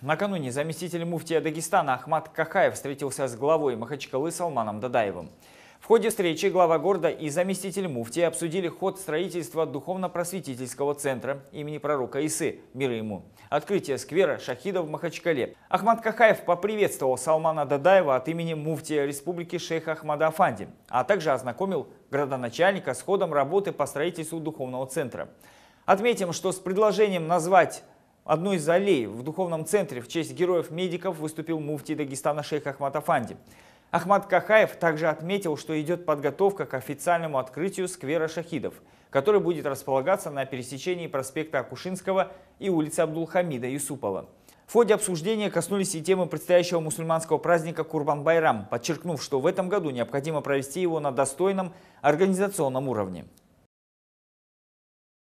Накануне заместитель муфтия Дагестана Ахмад Кахаев встретился с главой Махачкалы Салманом Дадаевым. В ходе встречи глава города и заместитель муфтия обсудили ход строительства Духовно-просветительского центра имени пророка Исы, мир ему, открытие сквера шахидов в Махачкале. Ахмад Кахаев поприветствовал Салмана Дадаева от имени муфтия республики Шейха Ахмада Афанди, а также ознакомил градоначальника с ходом работы по строительству духовного центра. Отметим, что с предложением назвать одну из аллей в духовном центре в честь героев-медиков выступил муфтий Дагестана Шейх Ахмад Афанди. Ахмад Кахаев также отметил, что идет подготовка к официальному открытию сквера шахидов, который будет располагаться на пересечении проспекта Акушинского и улицы Абдулхамида Юсупова. В ходе обсуждения коснулись и темы предстоящего мусульманского праздника Курбан-Байрам, подчеркнув, что в этом году необходимо провести его на достойном организационном уровне.